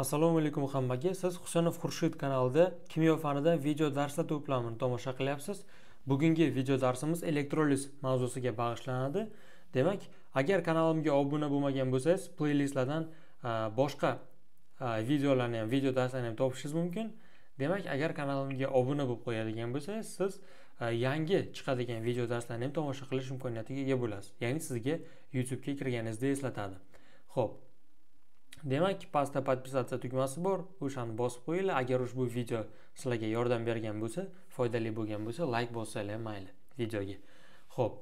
Assalomu alaykum hammaga. Siz Husanov Khurshid kanalida kimyo fanidan video darslar to'plamini tomosha qilyapsiz. Bugungi video darsimiz elektroliz mavzusiga bag'ishlanadi. Demak, agar kanalimga obuna bo'lmagan bo'lsangiz, playlistlardan boshqa videolarni ham, video darslarni ham topishingiz mumkin. Demak, agar kanalimga obuna bo'lib qo'yadigan bo'lsangiz, siz yangi chiqadigan video darslarni ham tomosha qilish imkoniyatiga ega bo'lasiz. Ya'ni sizga YouTube ga kirganingizda eslatadi. Xo'p. Demak, pastda podpisatsiya tugmasi bor. O'shani bosib qo'yinglar. Agar ushbu video sizlarga yordam bergan bo'lsa, foydali bo'lgan bo'lsa, like bossanglar ham mayli videoga. Xo'p.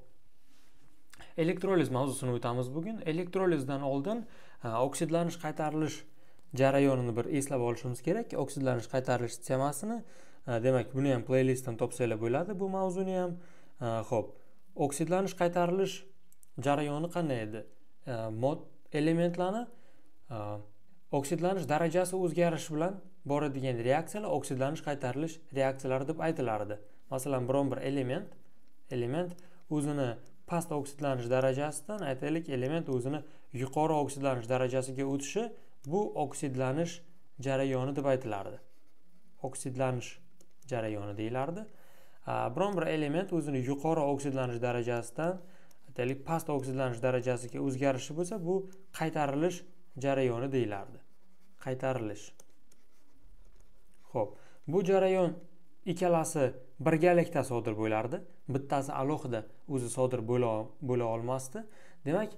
Elektroliz mavzusini o'tamiz bugun. Elektrolizdan oldin oksidlanish qaytarilish jarayonini bir eslab olishimiz kerak. Oksidlanish qaytarilish temasini, demak, buni ham playlistdan topsanglar bo'ladi bu mavzuni ham. Xo'p. Oksidlanish qaytarilish jarayoni qanday edi? Mod elementlarni oksidlanish darajasi o'zgarishi bilan boradigan reaksiyalar oksidlanish qaytarilish reaksiyalari deb aytilardi. Masalan, biron bir element o'zini past oksidlanish darajasidan, aytaylik, element o'zini yuqori oksidlanish darajasiga o'tishi, bu oksidlanish jarayoni deb aytilardi. Oksidlanish jarayoni deyilardi. Biron bir element o'zini yuqori oksidlanish darajasidan, aytaylik, past oksidlanish darajasiga o'zgarishi bo'lsa, bu qaytarilish jarayoni deyilardi. Qaytarilish. Xo'p, bu jarayon ikkalasi birgalikda sodir bo'lardi. Bittasi alohida o'zi sodir bo'la olmasdi. Demak,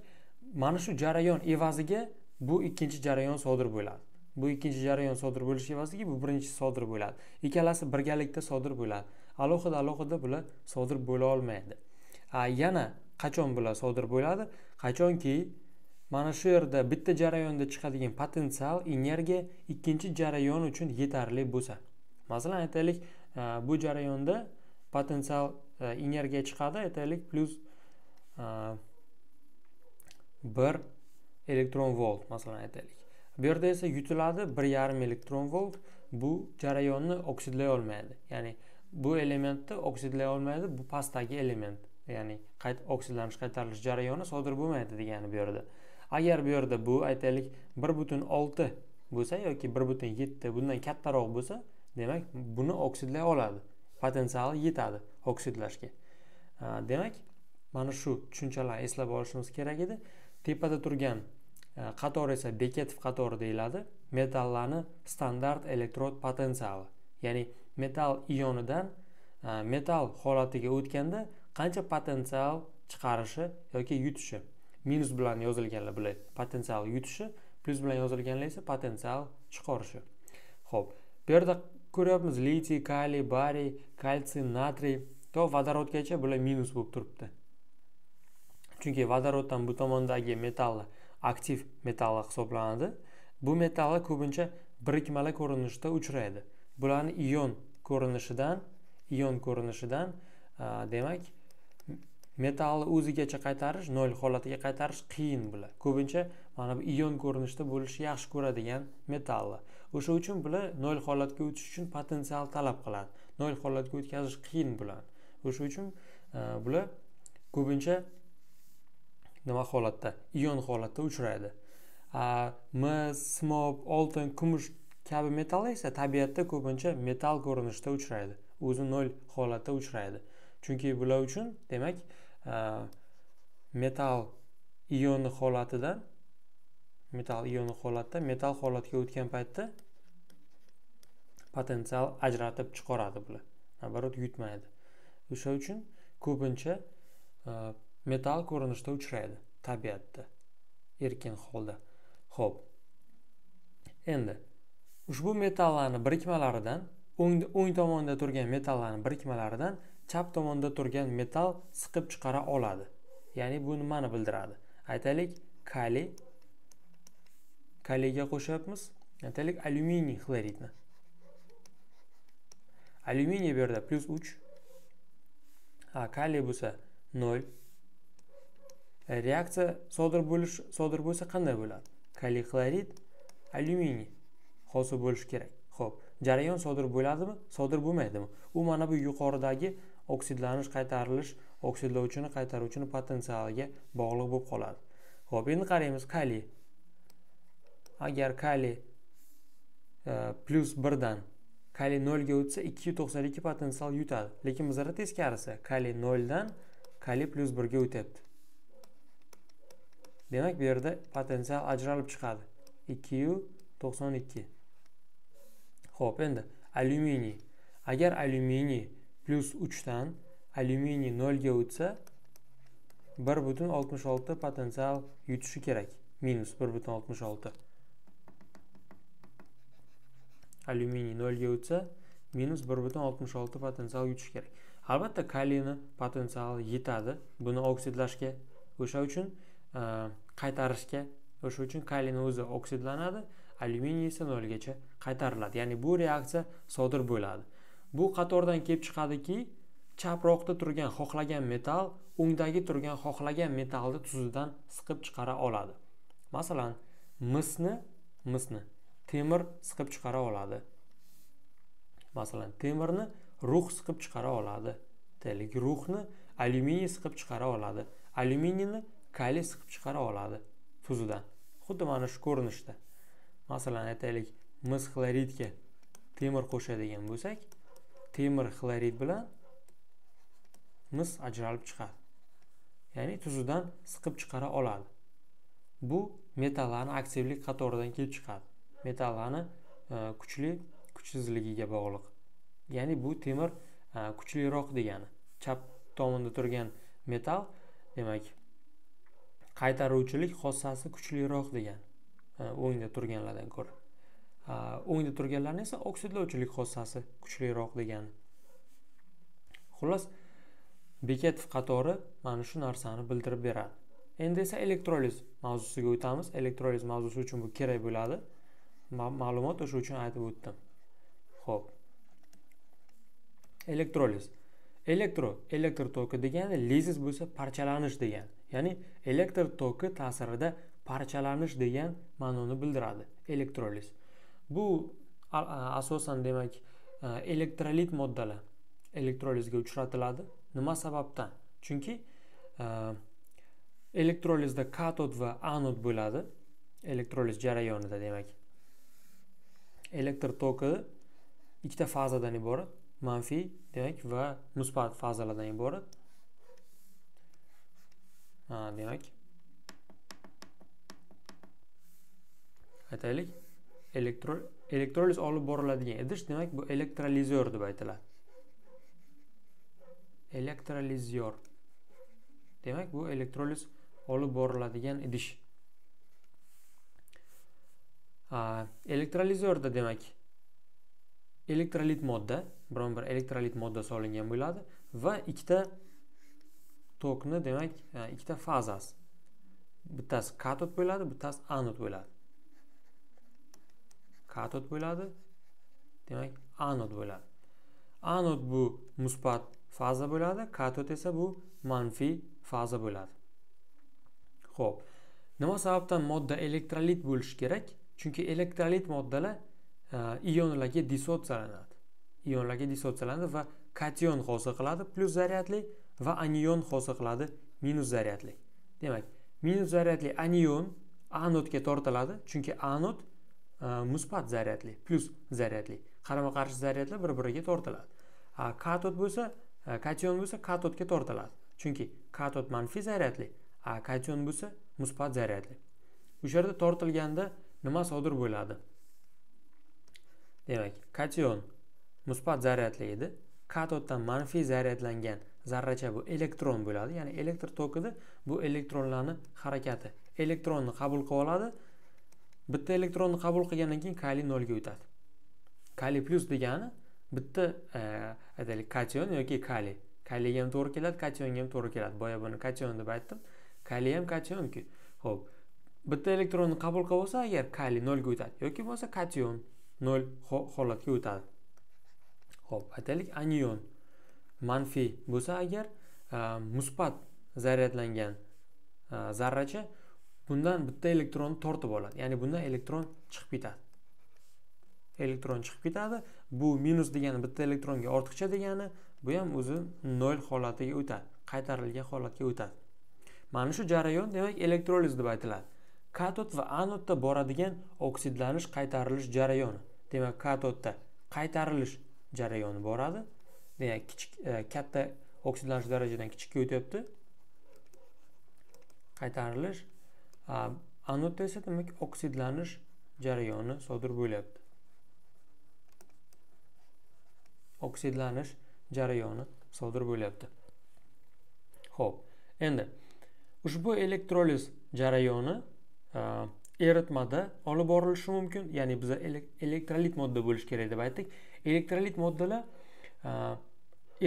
mana shu jarayon evaziga bu ikkinchi jarayon sodir bo'ladi. Bu ikkinchi jarayon sodir bo'lish evaziga bu birinchi sodir bo'ladi. Ikkalasi birgalikda sodir bo'ladi. Alohida bular sodir bo'la olmaydi. Yana qachon bular sodir bo'ladi? Qachonki mana shu yerda bitta jarayonda chiqadigan potensial energiya ikkinchi jarayon uchun yetarli bo'lsa. Masalan, aytaylik, bu jarayonda potensial energiya chiqadi, aytaylik, plus 1 elektron volt, masalan, aytaylik. Bu yerda esa yutiladi 1,5 elektron volt. Bu jarayonni oksidlay olmaydi. Ya'ni bu elementni oksidlay olmaydi, bu pastdagi element. Ya'ni oksidlanish qaytarilish jarayoni sodir bo'lmaydi degani bu yerda. Agar bu yerda bu, aytaylik, 1,6 bo'lsa yoki 1,7 bundan kattaroq bo'lsa, demak, buni oksidlay oladi. Potensiali yetadi oksidlashga. Demak, mana shu tushunchalarni eslab olishimiz kerak edi. Tepada turgan qator esa Beketov qatori deyiladi. Metallarni standart elektrod potensiali, ya'ni metal ionidan metal holatiga o'tganda qancha potensial chiqarishi yoki yutishi. Minus bilan yozilganlar bular potensial yutishi, plus bilan yozilganlar esa potensial chiqarishi. Xo'p, bu yerda ko'ryapmiz litiy, kaliy, bariy, kalsiy, natriy to vodorodgacha bular minus bo'lib turibdi. Chunki vodoroddan bu tomondagi metallar aktiv metallar hisoblanadi. Bu metallar ko'pincha birikmalar ko'rinishida uchraydi. Bularni ion ko'rinishidan, demak, metalni o'zigacha qaytarish, nol holatiga qaytarish qiyin bular. Ko'pincha mana bu ion ko'rinishida bo'lishni yaxshi ko'radigan metallar. O'sha uchun bular nol holatga o'tish uchun potensial talab qiladi. Nol holatga o'tkazish qiyin bular. O'sha uchun bular ko'pincha nima holatda? Ion holatda uchraydi. Mis, simob, oltin, kumush kabi metallar esa tabiatda ko'pincha metal ko'rinishida uchraydi. O'zi nol holatda uchraydi. Chunki bular uchun, demak, metal ioni holatda metal holatga o'tgan paytda potensial ajratib chiqaradi bular. Nabarot yutmaydi. O'sha uchun ko'pincha metal ko'rinishda uchraydi tabiatda, erkin holda. Xo'p. Endi ushbu metallarni birikmalaridan, o'ng tomonda turgan metallarni birikmalaridan chap tomonda turgan metal siqib chiqara oladi. Ya'ni bu nimani bildiradi? Aytaylik, kaliy. Kaliyga qo'shamiz, aytaylik, alyuminiy xloridni. Alyuminiy bu yerda plus 3. Kaliy bo'lsa 0. Reaksiya sodir bo'lsa qanday bo'ladi? Kaliy xlorid alyuminiy hosil bo'lishi kerak. Xo'p, jarayon sodir bo'ladimi? Sodir bo'lmaydimi? U mana bu yuqoridagi oksidlanish qaytarilish oksidlovchini qaytaruvchini potensialiga bog'liq bo'lib qoladi. Xo'p, endi qaraymiz kaliy. Agar kaliy plus 1'dan kali 0'ga o'tsa 292 potensial yutadi. Lekin bizlarda teskarisi, kali 0'dan kali plus 1'ga o'tyapti. Demak, bu yerda potensial ajralib chiqadi. 292. Xo'p, endi alyuminiy. Agar alyuminiy plus 3'dan alyuminiy 0'ga o'tsa 1.66 potensial yutishi kerak. Minus 1.66. Alyuminiy 0'ga o'tsa minus 1.66 potensial yutish kerak. Albatta kaliyni potensiali yetadi. Buni oksidlashga, o'sha uchun qaytarishga, o'sha uchun kaliyni o'zi oksidlanadi, alyuminiy esa 0gacha qaytariladi. Ya'ni bu reaksiya sodir bo'ladi. Bu qatordan kelib chiqadiki, chaproqda turgan xohlagan metal o'ngdagi turgan xohlagan metalni tuzidan siqib chiqara oladi. Masalan, misni temir siqib chiqara oladi. Masalan, temirni rux siqib chiqara oladi. Demak, ruxni alyuminiy siqib chiqara oladi. Alyuminiyni kaliy siqib chiqara oladi tuzidan. Xuddi mana shu ko'rinishda. Masalan, aytaylik, mis xloridga temir qo'shadigan bo'lsak, temir xlorid bilan mis ajralib chiqadi. Ya'ni tuzidan siqib chiqara oladi. Bu metallarni aksivlik qatoridan kelib chiqadi. Metallarni kuchli kuchsizligiga bog'liq. Ya'ni bu temir kuchliroq degani. Chap tomonda turgan metal, demak, qaytaruvchilik xossasi kuchliroq degan. O'ngda turganlardan ko'ra. O'ngda turganlarning esa oksidlovchilik xossasi kuchliroq degani. Xullas, Beketov qatori mana shu narsani bildirib beradi. Endi esa elektroliz mavzusiga o'tamiz. Elektroliz mavzusi uchun bu kerak bo'ladi. Ma'lumot o'sha uchun aytib o'tdim. Xo'p. Elektroliz. Elektr toki degani lizis bo'lsa parchalanish degani. Ya'ni elektr toki ta'sirida parchalanish degan ma'noni bildiradi. Elektroliz. Bu asosan demak elektrolit moddalar elektrolizga uchratiladi. Nima sababdan? Chunki elektrolizda katod va anod bo'ladi. Elektroliz jarayonida demak elektr toki ikkita fazadan iborat, manfiy demak va musbat fazalardan iborat. Demak, aytaylik, elektroliz olib boriladigan idish, demak bu elektrolizor deb aytiladi. Elektrolizor. Demak bu elektroliz olib boriladigan idish. Elektrolizorda demak elektrolit modda, biron-bir elektrolit modda solingan bo'ladi va ikkita tokni demak ikkita fazasi. Bittasi katod bo'ladi, bittasi anod bo'ladi. Katod bo'ladi, demak anod bo'ladi. Anod bu musbat faza bo'ladi, katod esa bu manfiy faza bo'ladi. Xo'p, nima sababdan modda elektrolit bo'lishi kerak? Chunki elektrolit moddalar ionlarga dissotsiyalanadi. Ionlarga dissotsiyalanadi va kation hosil qiladi plus zaryadli va anion hosil qiladi minus zaryadli. Demak, minus zaryadli anion anodga tortiladi, chunki anod musbat zaryadli plus zaryadli. Qarama-qarshi zaryadlar bir-biriga tortiladi. Katod bo'lsa, kation bo'lsa katodga tortiladi. Chunki katod manfiy zaryadli, kation bo'lsa musbat zaryadli. O'sha yerda tortilganda nima sodir bo'ladi? Demak, kation musbat zaryadli edi. Katoddan manfiy zaryadlangan zarracha bu elektron bo'ladi. Ya'ni elektr tokida bu elektronlarning harakati. Elektronni qabul qilib oladi. Bitta elektronni qabul qilgandan keyin kali 0 ga o'tadi. Kali plus degani bitta aytaylik kation yoki kali. Kaliga ham to'g'ri keladi, kationga ham to'g'ri keladi. Boya buni kation deb aytdim. Kali ham kation-ku. Xo'p. Bitta elektronni qabul qilib olsa, agar kali 0 ga o'tadi yoki bo'lsa kation 0 holatga o'tadi. Xo'p, aytaylik anion manfiy bo'lsa, agar musbat zaryadlangan zarracha bundan bitta elektronni tortib oladi. Ya'ni bundan elektron chiqib ketadi. Elektron chiqib ketadi. Bu minus degani bitta elektronga ortiqcha degani, bu ham o'zi 0 holatiga o'tadi, qaytarilgan holatga o'tadi. Mana shu jarayon demak elektroliz deb aytiladi. Katod va anodda boradigan oksidlanish qaytarilish jarayoni. demak katodda qaytarilish jarayoni boradi. Demak kichik katta oksidlanish darajadan kichikka o'tyapti. Qaytarilish, anodda esa demak oksidlanish jarayoni sodir bo'lyapti. Oksidlanish jarayoni sodir bo'lyapti. Xo'p, endi ushbu elektroliz jarayoni eritmada olib borilishi mumkin. Ya'ni biz elektrolit modda bo'lish kerak deb aytdik. Elektrolit moddalar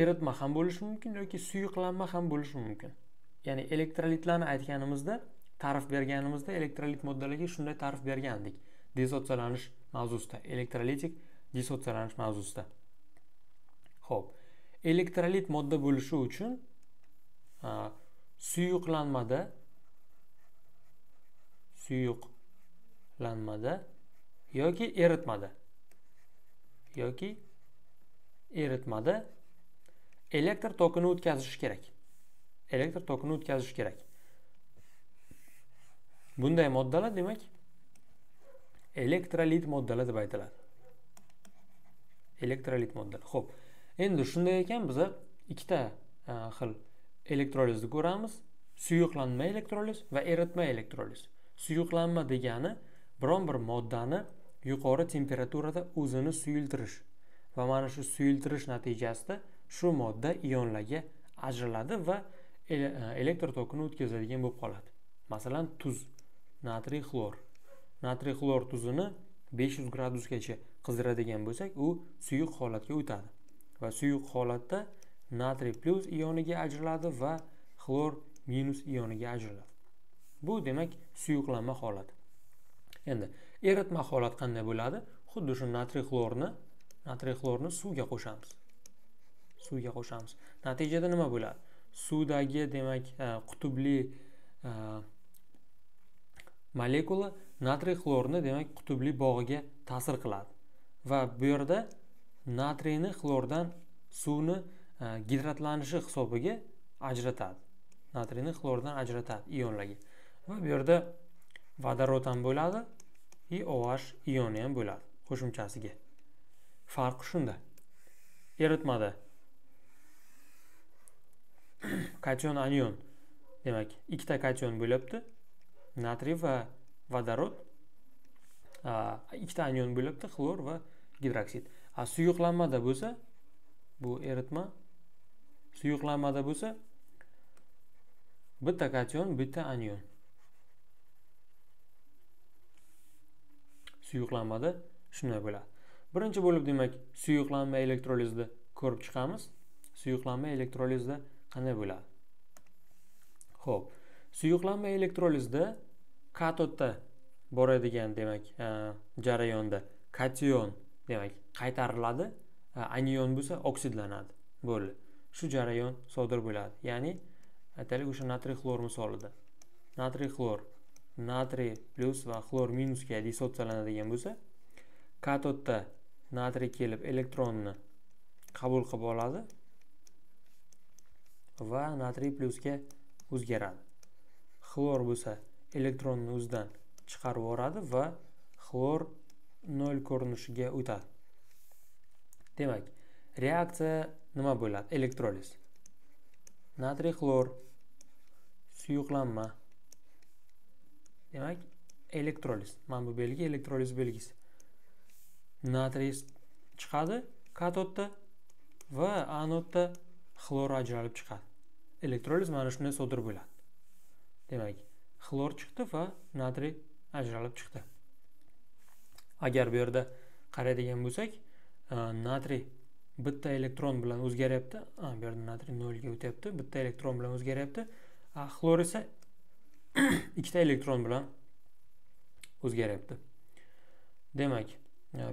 eritma ham bo'lishi mumkin yoki suyuqlanma ham bo'lishi mumkin. Ya'ni elektrolitlarni aytganimizda, ta'rif berganimizda elektrolit moddalarga shunday ta'rif bergandik. Dissotsiyalanish mavzusida, elektrolitik dissotsiyalanish mavzusida. Xo'p, elektrolit modda bo'lishi uchun suyuqlanmada yoki eritmada elektr tokini o'tkazish kerak. Elektr tokini o'tkazish kerak. Bunday moddalar demak elektrolit moddalar deb aytiladi. Elektrolit moddalar. Xo'p, endi shunday ekan biz ikkita xil elektrolizni ko'ramiz. Suyuqlanma elektroliz va eritma elektroliz. Suyuqlanma degani biron bir moddani yuqori temperaturada o'zini suyultirish va mana shu suyultirish natijasida shu modda ionlarga ajraladi va elektr tokini o'tkazadigan bo'lib qoladi. Masalan, tuz, natriy xlor. Natriy xlor tuzini 500 gradusgacha qizdiradigan bo'lsak, u suyuq holatga o'tadi va suyuq holatda natriy plus ioniga ajraladi va xlor minus ioniga ajraladi. Bu demak suyuqlanma holati. Endi eritma holat qanday bo'ladi? Xuddi shu natriy xlorni suvga qo'shamiz. Suvga qo'shamiz. Natijada nima bo'ladi? Suvdagi demak qutubli molekula natriy xlorni demak qutubli bog'iga ta'sir qiladi va bu yerda natriyni xlordan suvni gidratlanishi hisobiga ajratadi. Natriyni xlordan ajratadi ionlarga. Va bu yerda vodorod ham bo'ladi, OH ioni ham bo'ladi qo'shimchasiga. Farq shunda. Eritmada kation anion, demak, ikkita kation bo'lyapti. Natriy va vodorod, ikkita anion bo'lyapti, xlor va gidroksid. Suyuqlanmada bo'lsa, bu eritma. Suyuqlanmada bo'lsa bitta kation, bitta anion. Suyuqlanmada shunday bo'ladi. Birinchi bo'lib demak suyuqlanma elektrolizida ko'rib chiqamiz. Suyuqlanma elektrolizida qanday bo'ladi? Xo'p, suyuqlanma elektrolizida katodda boradigan demak jarayonda kation demak qaytariladi, anion bo'lsa oksidlanadi. Bo'ldi. Shu jarayon sodir bo'ladi. Ya'ni aytaylik o'sha natriy xlor misolida. Natriy xlor natriy plus va xlor minusga dissotsiyalanadigan bo'lsa, katodda natriy kelib elektronni qabul qilib oladi va natriy plusga o'zgaradi. Xlor bo'lsa elektronni o'zidan chiqarib yuboradi va xlor 0 ko'rinishiga o'tadi. Demak, reaksiya nima bo'ladi? Elektroliz. Natriy xlor suyuqlanma. Demak, elektroliz. Mana bu belgi elektroliz belgisi. Natriy chiqadi katodda va anodda xlor ajralib chiqadi. Elektroliz mana shunday sodir bo'ladi. Demak, xlor chiqdi va natriy ajralib chiqdi. Agar bu yerda qaraydigan bo'lsak, natriy bitta elektron bilan o'zgaryapti. Bu yerda natriy 0 ga o'tyapti. Bitta elektron bilan o'zgaryapti. Xlor esa ikkita elektron bilan o'zgaryapti. Demak,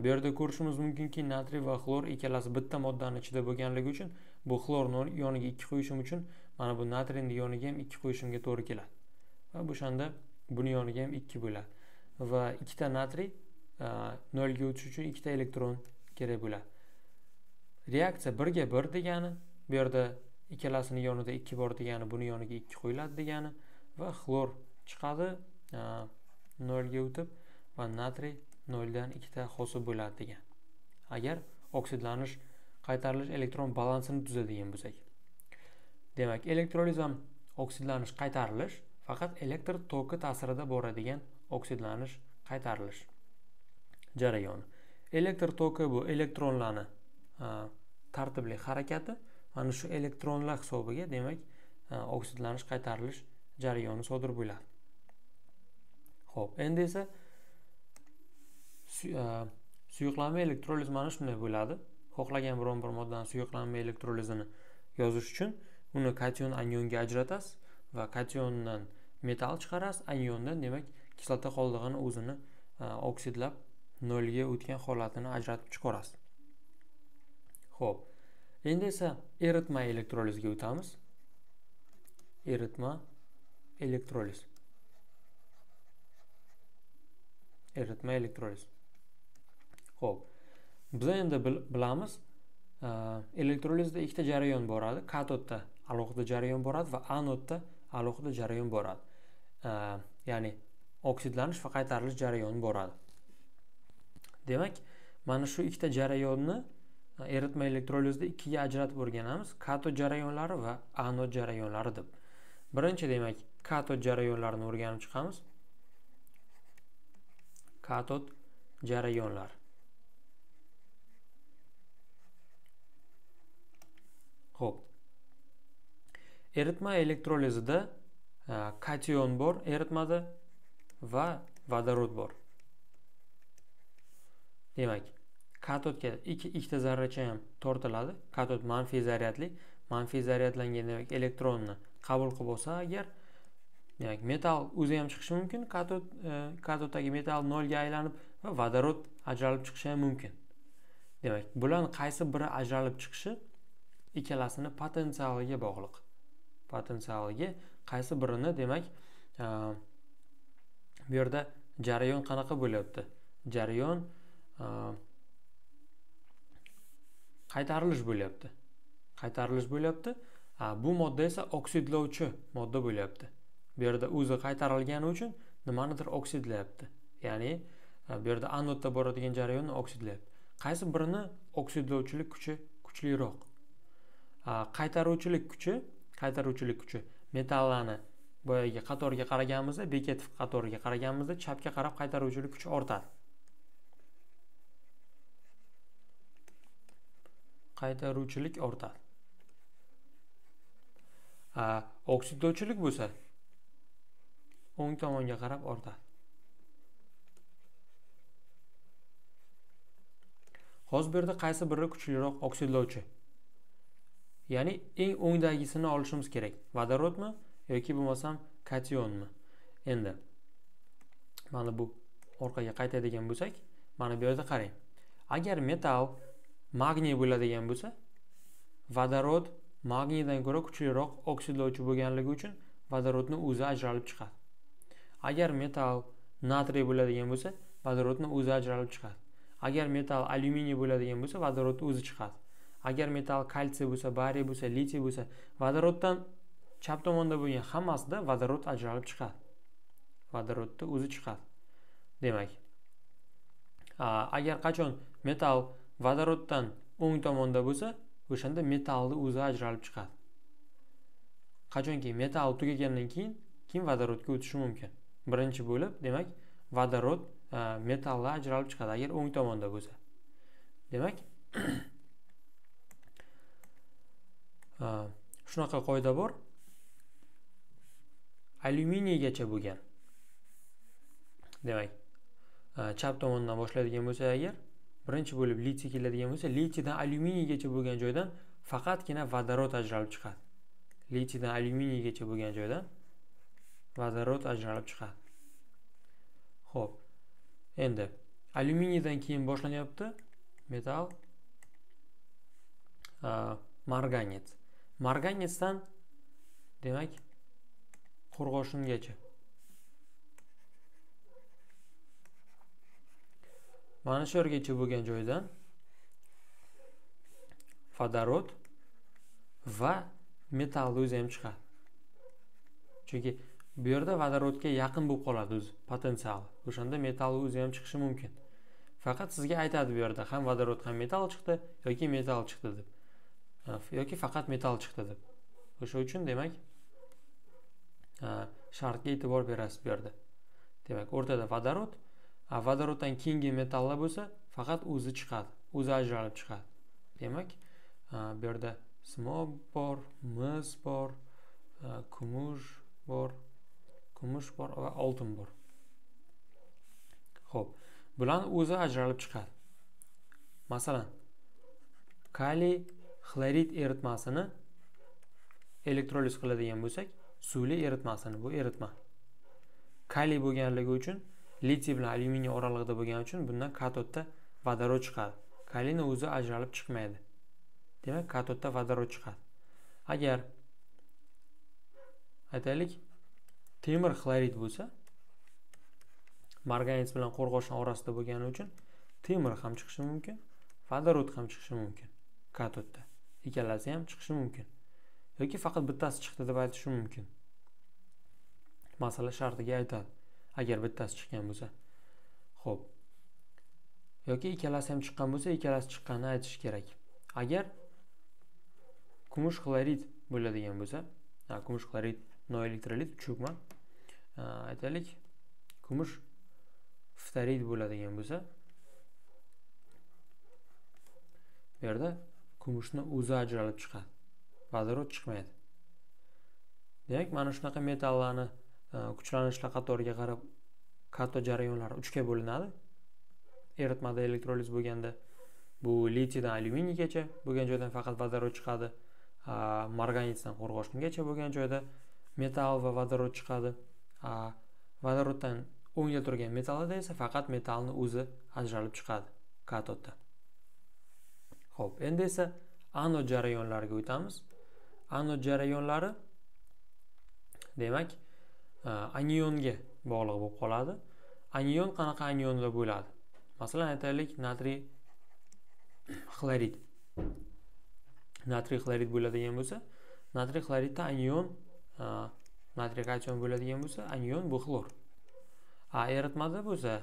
bu yerda ko'rishimiz mumkinki, natriy va xlor ikkalasi bitta moddaning ichida bo'lganligi uchun bu xlor ioniga 2 qo'yishim uchun mana bu natriy ioniga ham 2 qo'yishimga to'g'ri keladi. Va o'shanda buni ioniga ham 2 bo'ladi. Va ikkita natriy 0 ga o'tish uchun ikkita elektron kerak bo'ladi. Reaksiya 1:1 degani, bu yerda ikkalasini yonida 2 bor degani, buni yoniga 2 qo'yiladi degani va xlor chiqadi 0 ga o'tib va natriy 0 dan 2 ta hosil bo'ladi degan. Agar oksidlanish, qaytarilish elektron balansini tuzadigan bo'lsak. Demak, elektroliz ham oksidlanish, qaytarilish faqat elektr toki ta'sirida boradigan oksidlanish, qaytarilish jarayoni. Elektr toki bu elektronlarni tartibli harakati mana shu elektronlar hisobiga demak oksidlanish, qaytarilish jarayoni sodir bo'ladi. Xo'p, endi esa suyuqlanma elektroliz mana shunday bo'ladi. Xohlagan biron bir moddadan suyuqlanma elektrolizini yozish uchun uni kation anionga ajratasiz va kationdan metal chiqarasiz, aniondan demak kislota qoldig'ini o'zini oksidlab 0 ga o'tgan holatini ajratib chiqarasiz. Xo'p, endi esa eritma elektrolizga o'tamiz. Eritma elektroliz. Eritma elektroliz. Xo'p. Biz endi bilamiz, elektrolizda ikkita jarayon boradi. Katodda alohida jarayon boradi va anodda alohida jarayon boradi. Ya'ni oksidlanish va qaytarilish jarayoni boradi. Demak, mana shu ikkita jarayonni eritma elektrolizda ikkiga ajratib o'rganamiz. Katod jarayonlari va anod jarayonlari deb. Birinchi demak, katod jarayonlarini o'rganib chiqamiz. Katod jarayonlar. Xo'p. Eritma elektrolizida kation bor, eritmada va vodorod bor. Demak, katodga ikkita zarracha ham tortiladi. Katod manfiy zaryadli, manfiy zaryadlangan demak elektronni qabul qilib olsa agar demak metal o'zi ham chiqishi mumkin. Katoddagi metal 0 ga aylanib va vodorod ajralib chiqishi ham mumkin. Demak, bularning qaysi biri ajralib chiqishi ikkalasini potensialiga bog'liq. Potensialiga qaysi birini demak bu yerda jarayon qanaqa bo'lyapti? Jarayon qaytarilish bo'lyapti. Qaytarilish bo'lyapti. Bu modda esa oksidlovchi modda bo'lyapti. Bu yerda o'zi qaytarilgani uchun nimanidir oksidlayapti. Ya'ni bu yerda anodda boradigan jarayonni oksidlayapti. Qaysi birini oksidlovchilik kuchi kuchliroq? Qaytaruvchilik kuchi metallani boyagi qatorga qaraganimizda, Beketov qatoriga qaraganimizda chapga qarab qaytaruvchilik kuchi ortadi. Qaytaruvchilik ortadi. Oksidlovchilik bo'lsa o'ng tomonga qarab ortadi. Hozir bu yerda qaysi biri kuchliroq oksidlovchi? Ya'ni eng o'ngdagisini olishimiz kerak. Vodorodmi yoki bo'lmasam kationmi? Endi mana bu orqaga qaytadigan bo'lsak, mana bu yerda qarang. Agar metal magniy bo'ladigan bo'lsa, vodorod magniydan ko'ra kuchliroq oksidlovchi bo'lganligi uchun vodorodni o'zi ajralib chiqadi. Agar metal natriy bo'ladigan bo'lsa, vodorodni o'zi ajralib chiqadi. Agar metal alyuminiy bo'ladigan bo'lsa, vodorod o'zi chiqadi. Agar metal kalsiy bo'lsa, bariy bo'lsa, litiy bo'lsa, vodoroddan chap tomonda bo'lgan hammasida vodorod ajralib chiqadi. Vodorodni o'zi chiqadi. Demak, agar qachon metal vodoroddan o'ng tomonda bo'lsa, o'shanda metalni o'zi ajralib chiqadi. Qachonki metal tugagandan keyin vodorodga o'tishi mumkin. Birinchi bo'lib, demak, vodorod metaldan ajralib chiqadi agar o'ng tomonda bo'lsa. Demak, shunaqa qoida bor. Alyuminiygacha bo'lgan. Demak, chap tomondan boshlaydigan bo'lsa agar, birinchi bo'lib litiy keladigan bo'lsa, litiydan alyuminiygacha bo'lgan joydan faqatgina vodorod ajralib chiqadi. Litiydan alyuminiygacha bo'lgan joydan vodorod ajralib chiqadi. Xo'p. Endi alyuminiydan keyin boshlanyapti metal marganец. Marganецdan demak qo'rg'oshingacha. Mana shu yergacha bo'lgan joydan vodorod va metalni o'zi ham chiqadi. Chunki Bu yerda vodorodga yaqin bo'lib qoladi o'zi potensiali. O'shanda metal o'zi ham chiqishi mumkin. Faqat sizga aytadi bu yerda ham vodorod ham metal chiqdi yoki metal chiqdi deb. Yoki faqat metal chiqdi deb. O'sha uchun demak shartga e'tibor berasiz bu yerda. Demak, o'rtada vodorod, vodoroddan keyingi metallar bo'lsa, faqat o'zi chiqadi, o'zi ajralib chiqadi. Demak, bu yerda simob bor, mis bor, kumush bor. Kumush bor va oltin bor. Xo'p, bularni o'zi ajralib chiqadi. Masalan, kaliy xlorid eritmasini elektroliz qiladigan bo'lsak, suvli eritmasini, bu eritma. Kaliy bo'lganligi uchun litiy bilan alyuminiy oralig'ida bo'lgani uchun bundan katodda vodorod chiqadi. Kaliyni o'zi ajralib chiqmaydi. Demak, katodda vodorod chiqadi. Agar aytaylik temir xlorid bo'lsa, marganец bilan qo'rg'oshin orasida bo'lgani uchun temir ham chiqishi mumkin, vodorod ham chiqishi mumkin. Katodda ikkalasi ham chiqishi mumkin. Yoki faqat bittasi chiqdi deb aytish mumkin. Masala shartiga aytadi, agar bittasi chiqqan bo'lsa. Xo'p. Yoki ikkalasi ham chiqqan bo'lsa, ikkalasi chiqqanini aytish kerak. Agar kumush xlorid bo'ladigan bo'lsa, kumush xlorid noelektrolit chugma. Aytaylik, kumush ftarid bo'ladigan bo'lsa, bu yerda kumushni o'zi ajralib chiqadi. Vodorod chiqmaydi. Demak, mana shunaqa metallarni kuchlanishlar qatoriga qarab katod jarayonlari 3 ga bo'linadi. Eritmada elektroliz bo'lganda bu litiydan alyuminiygacha bo'lgan joydan faqat vodorod chiqadi. Marganetsdan qo'rg'oshingacha bo'lgan joyda metal va vodorod chiqadi. Vodoroddan o'ngda turgan metalda esa faqat metalni o'zi ajralib chiqadi katodda. Xo'p, endi esa anod jarayonlariga o'tamiz. Anod jarayonlari demak, anionga bog'liq bo'lib qoladi. Anion qanaqa anionlar bo'ladi? Masalan, aytaylik, natriy xlorid bo'ladigan bo'lsa, natriy xloridda anion natriy kation bo'ladigan bo'lsa, anion bu xlor. Eritmada bo'lsa,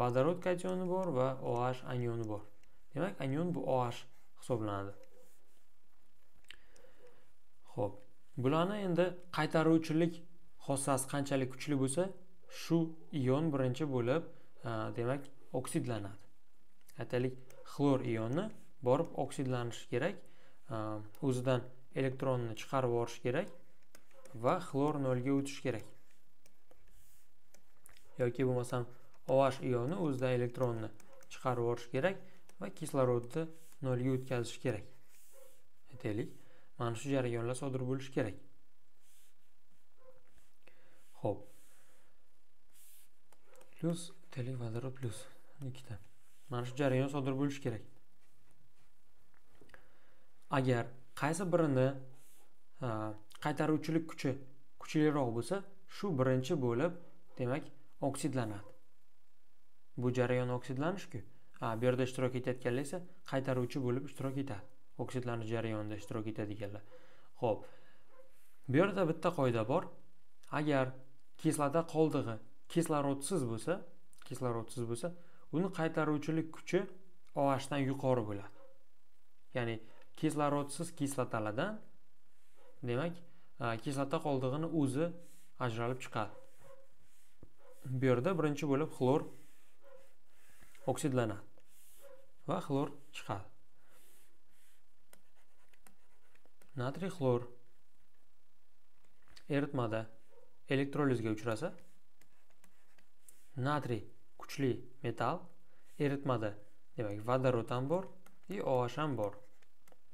vodorod kationi bor va OH anioni bor. Demak, anion bu OH hisoblanadi. Xo'p, bularni endi qaytaruvchilik xossasi qanchalik kuchli bo'lsa, shu ion birinchi bo'lib, demak, oksidlanadi. Aytaylik, xlor ioni borib oksidlanishi kerak, o'zidan elektronni chiqarib yuborish kerak. Va xlor 0 ga o'tish kerak. Yoki bo'lmasam OH ioni o'zidan elektronni chiqarib yuborish kerak va kislorodni 0 ga o'tkazish kerak. Aytaylik, mana shu jarayonlar sodir bo'lishi kerak. Xo'p. Plus telik vodorod plus 2ta. Mana shu jarayon sodir bo'lishi kerak. Agar qaysi birini qaytaruvchilik kuchi kuchliroq bo'lsa, shu birinchi bo'lib, demak, oksidlanadi. Bu jarayon oksidlanish-ku. Bu yerda ishtirok etayotganlar esa qaytaruvchi bo'lib ishtirok etadi. Oksidlanish jarayonida ishtirok etadiganlar. Xo'p. Bu yerda bitta qoida bor. Agar kislota qoldig'i kislorodsiz bo'lsa, uni qaytaruvchilik kuchi OH dan yuqori bo'ladi. Ya'ni kislorodsiz kislotalardan demak, kislota qoldig'ini o'zi ajralib chiqadi. Bu yerda birinchi bo'lib xlor oksidlanadi va xlor chiqadi. Natriy xlor eritmada elektrolizga uchrasa, natriy kuchli metal, eritmada demak vodorod ham bor, OH ham bor.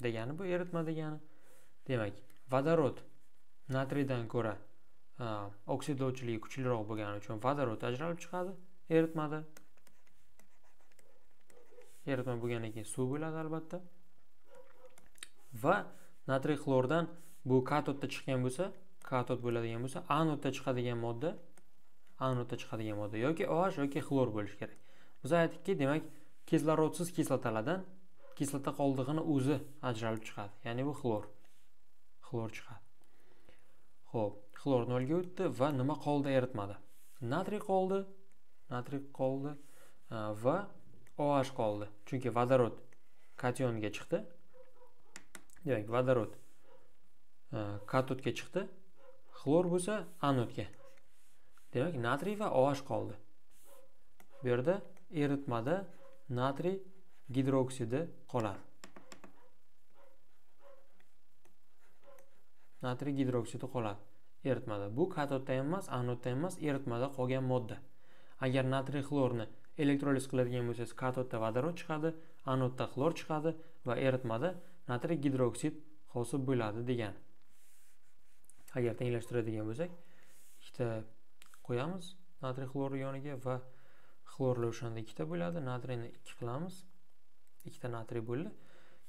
Degani bu eritma degani. Demak, vodorod natriydan ko'ra oksidlovchiligi kuchliroq bo'lgani uchun vodorod ajralib chiqadi eritmada. Eritma bo'lgandan keyin suv bo'ladi albatta. Va natriy xlordan bu katodda chiqqan bo'lsa, katod bo'ladigan bo'lsa, anodda chiqadigan modda yoki OH yoki xlor bo'lishi kerak. Biz aytdikki, demak, kislorodsiz kislotalardan kislota qoldig'ini o'zi ajralib chiqadi. Ya'ni bu xlor. Xlor chiqadi. Xo'p, Flor 0 ga o'tdi va nima qoldi eritmadi. Natriy qoldi, va OH qoldi. Chunki vodorod kationga chiqdi. Demak, vodorod katodga chiqdi. Xlor bo'lsa anodga. Demak, natriy va OH qoldi. Bu yerda eritmada natriy gidroksidi qoladi. Natriy gidroksidi qoladi. Eritmada. Bu katodda emas, anodda emas, eritmada qolgan modda. Agar natriy xlorni elektroliz qiladigan bo'lsangiz, katodda vodorod chiqadi, anodda xlor chiqadi va eritmada natriy gidroksid hosil bo'ladi degan. Agar tenglashtiradigan bo'lsak, ikkita qo'yamiz natriy xlor yoniga va xlorlar o'shanda ikkita bo'ladi, natriyni 2 qilamiz. Ikkita natriy bo'ldi.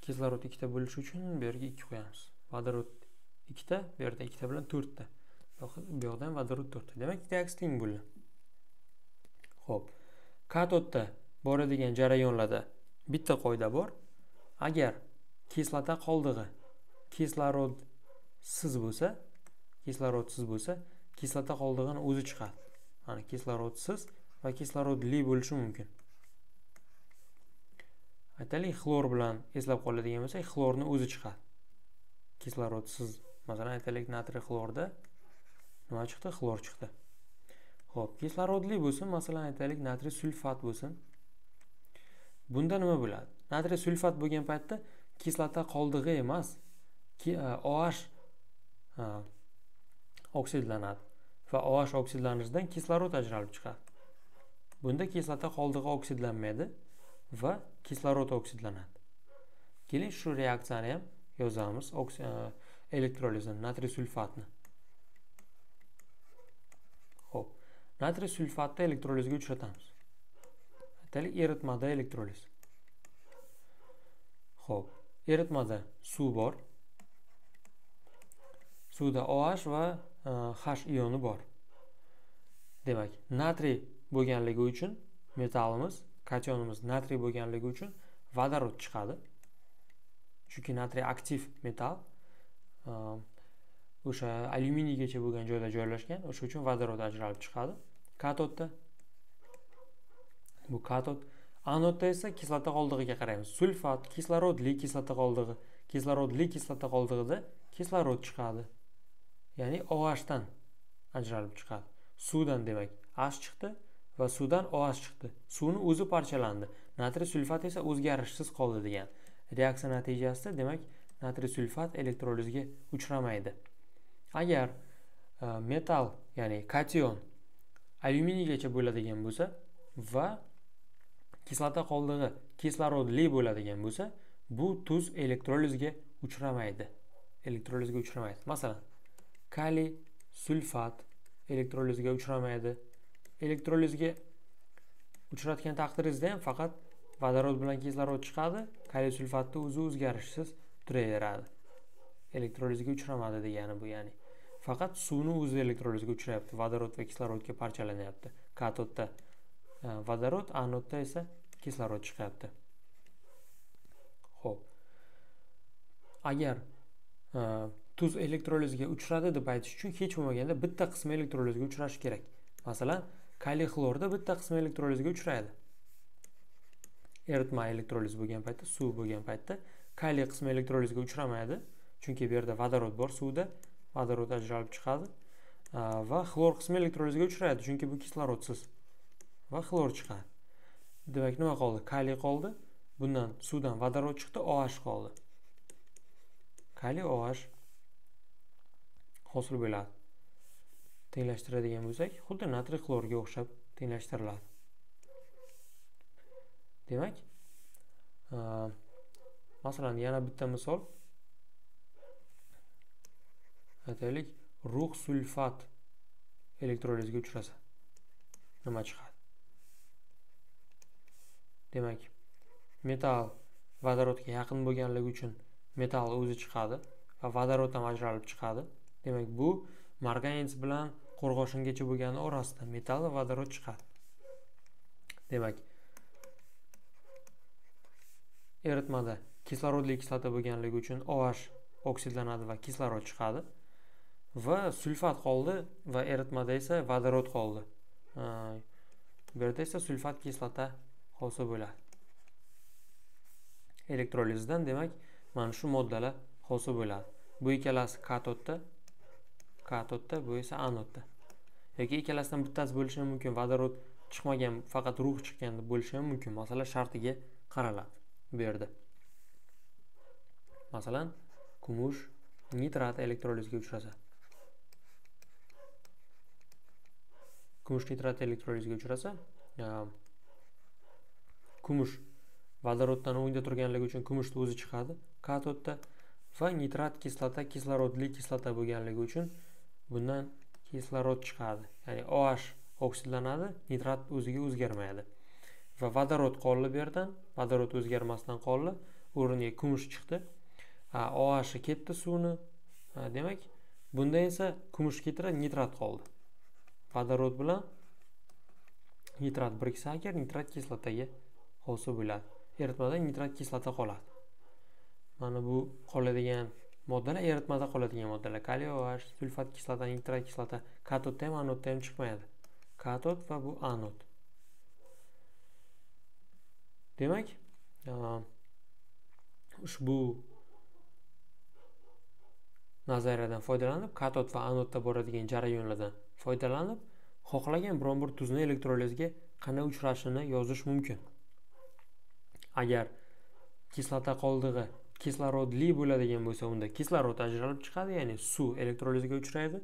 Kislorod ikkita bo'lishi uchun bu yerga 2 qo'yamiz. Vodorod 2ta, bu yerda 2ta bilan 4ta. Bu yoqdan vodorod 4ta. Demak, ikkitasi teng bo'ldi. Xo'p. Katodda boradigan jarayonlarda bitta qoida bor. Agar kislota qoldig'i kislorodsiz bo'lsa, kislota qoldig'ini o'zi chiqadi. Ya'ni kislorodsiz va kislorodli bo'lishi mumkin. Aytaylik, xlor bilan eslab qoladigan bo'lsak, xlorni o'zi chiqadi. Kislorodsiz, masalan, aytaylik, natriy xlorda nima chiqdi? Xlor chiqdi. Xo'p, kislorodli bo'lsin, masalan, aytaylik, natriy sulfat bo'lsin. Bunda nima bo'ladi? Natriy sulfat bo'lgan paytda kislota qoldig'i emas, OH oksidlanadi va OH oksidlanishidan kislorod ajralib chiqadi. Bunda kislota qoldig'i oksidlanmaydi va kislorod oksidlanadi. Keling, shu reaksiyani ham yozamiz. Elektrolizni, natriy sulfatni. Xo'p, natriy sulfatni elektrolizga uchratamiz. Aytaylik, eritmada elektroliz. Xo'p, eritmada suv bor. Suvda OH va H ioni bor. Demak, natriy bo'lganligi uchun metallimiz, kationimiz natriy bo'lganligi uchun vodorod chiqadi. Chunki natriy aktiv metal. O'sha alyuminiygacha bo'lgan joyda joylashgan, o'sha uchun vodorod ajralib chiqadi. Katodda bu katod, anodda esa kislota qoldig'iga qaraymiz. Sulfat, kislorodli kislota qoldig'i, kislorodli kislota qoldig'ida kislorod chiqadi. Ya'ni OH dan ajralib chiqadi. Suvdan demak, H chiqdi va suvdan OH chiqdi. Suvning o'zi parchalandi. Natriy sulfat esa o'zgarishsiz qoldi degan. Reaksiya natijasida demak, natriy sulfat elektrolizga uchramaydi. Agar metal, ya'ni kation alyuminiygacha bo'ladigan bo'lsa va kislota qoldig'i kislorodli bo'ladigan bo'lsa, bu tuz elektrolizga uchramaydi. Masalan, kaliy sulfat elektrolizga uchramaydi. Elektrolizga uchratgan taqdiringizda ham faqat vodorod bilan kislorod chiqadi, kaliy sulfatni o'zi o'zgarishsiz turaveradi. Elektrolizga uchramadi degani bu, ya'ni faqat suvni o'zi elektrolizga uchrayapti, vodorod va kislorodga parchalanyapti. Katodda vodorod, anodda esa kislorod chiqyapti. Xo'p. Agar tuz elektrolizga uchradi deb aytish uchun hech bo'lmaganda bitta qismi elektrolizga uchrashi kerak. Masalan, kaliy xlorda bitta qismi elektrolizga uchraydi. Eritma elektroliz bo'lgan paytda, suv bo'lgan paytda kaliy qismi elektrolizga uchramaydi, chunki bu yerda vodorod bor suvda, vodorod ajralib chiqadi va xlor qismi elektrolizga uchraydi, chunki bu kislorodsiz va xlor chiqadi. Demak, nima qoldi? Kaliy qoldi. Bundan suvdan vodorod chiqdi, OH qoldi. Kaliy OH hosil bo'ladi. Tenglashtiradigan bo'lsak, xuddi natriy xlorga o'xshab tenglashtiriladi. Demak, masalan, yana bitta misol. Aytaylik, rux sulfat elektrolizga uchrasa nima chiqadi? Demak, metal vodorodga yaqin bo'lganligi uchun metal o'zi chiqadi va vodorod ham ajralib chiqadi. Demak, bu margarinz bilan qo'rg'oshingacha bo'lgan orasida metal va vodorod chiqadi. Demak, eritmada kislorodli kislota bo'lganligi uchun OH oksidlanadi va kislorod chiqadi va sulfat qoldi va eritmada esa vodorod qoldi. Bu yerda esa sulfat kislota hosil bo'ladi. Elektrolizdan demak mana shu moddalar hosil bo'ladi. Bu ikkalasi katodda, bu esa anodda. Yoki ikkalasidan bittasi bo'lishi mumkin. Vodorod chiqmagan, faqat rux chiqqanda bo'lishi mumkin. Masalan, shartiga qaraladi bu yerda. Masalan, kumush nitrat elektrolizga uchrasa. Kumush nitrat elektrolizga uchrasa, kumush vodoroddan o'ngda turganligi uchun kumushni o'zi chiqadi katodda va nitrat kislota kislorodli kislota bo'lganligi uchun bundan kislorod chiqadi. Ya'ni OH oksidlanadi, nitrat o'ziga o'zgarmaydi. Va vodorod qolib berdan, vodorod o'zgarmasdan qolib o'rniga kumush chiqdi. OH ketdi suvni. Demak, bunda esa kumush ketira, nitrat qoldi. Vodorod bilan nitrat biriksa agar nitrat kislotaga hosil bo'ladi. Eritmada nitrat kislota qoladi. Mana bu qoladigan moddalar eritmada qoladigan moddalar. Kaliy OH, sulfat kislota, nitrat kislota katodda ham anodda ham chiqmaydi. Katod va bu anod. Demak, ushbu nazariyadan foydalanib, katod va anodda boradigan jarayonlardan foydalanib, xohlagan biron bir tuzni elektrolizga qanday uchrashini yozish mumkin. Agar kislota qoldig'i kislorodli bo'ladigan bo'lsa, unda kislorod ajralib chiqadi, ya'ni suv elektrolizga uchraydi.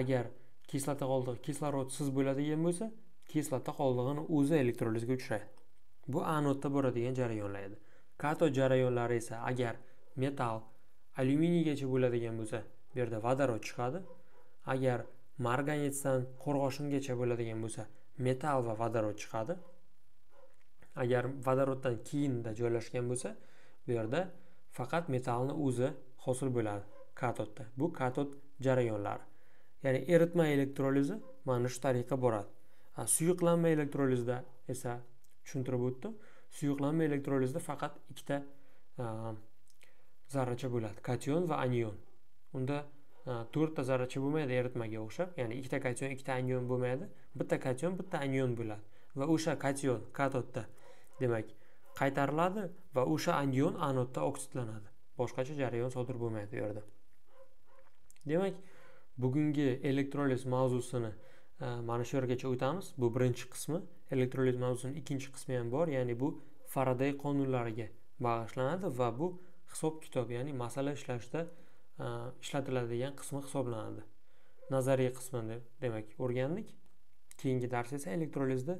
Agar kislota qoldig'i kislorodsiz bo'ladigan bo'lsa, kislota qoldig'ini o'zi elektrolizga uchraydi. Bu anodda boradigan jarayonlar edi. Katod jarayonlari esa agar metal alyuminiygacha bo'ladigan bo'lsa, bu yerda vodorod chiqadi. Agar marganetdan qo'rg'oshingacha bo'ladigan bo'lsa, metal va vodorod chiqadi. Agar vodoroddan keyinda joylashgan bo'lsa, bu yerda faqat metalni o'zi hosil bo'ladi katodda. Bu katod jarayonlari. Ya'ni eritma elektrolizi mana shu tariqa boradi. Suyuqlanma elektrolizda esa tushuntirib o'tdim. Suyuqlanma elektrolizda faqat ikkita zarracha bo'ladi, kation va anion. Unda 4 ta zarracha bo'lmaydi eritmaga o'xshab, ya'ni 2 ta kation, 2 ta anion bo'lmaydi. Bitta kation, bitta anion bo'ladi va o'sha kation katodda demak qaytariladi va o'sha anion anodda oksidlanadi. Boshqacha jarayon sodir bo'lmaydi bu yerda. Demak, bugungi elektroliz mavzusini mana shu yergacha o'tamiz. Bu birinchi qismi. Elektroliz mavzusining ikkinchi qismi ham bor, ya'ni bu Faraday qonunlariga bag'ishlanadi va bu hisob-kitob, ya'ni masala ishlashda ishlatiladigan qismi hisoblanadi. Nazariy qismini demak o'rgandik. Keyingi dars esa elektrolizda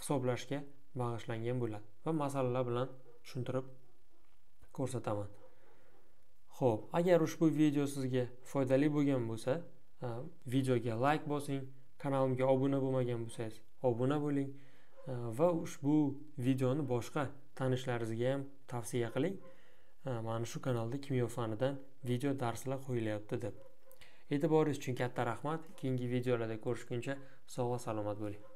hisoblashga bag'ishlangan bo'ladi va masalalar bilan tushuntirib ko'rsataman. Xo'p, agar ushbu video sizga foydali bo'lgan bo'lsa, videoga like bosing, kanalimga obuna bo'lmagan bo'lsangiz, obuna bo'ling va ushbu videoni boshqa tanishlaringizga ham tavsiya qiling. Mana shu kanalda kimyo fanidan video darslar qo'yilyapti deb. E'tiboringiz uchun katta rahmat. Keyingi videolarda ko'rishguncha sog' va salomat bo'ling.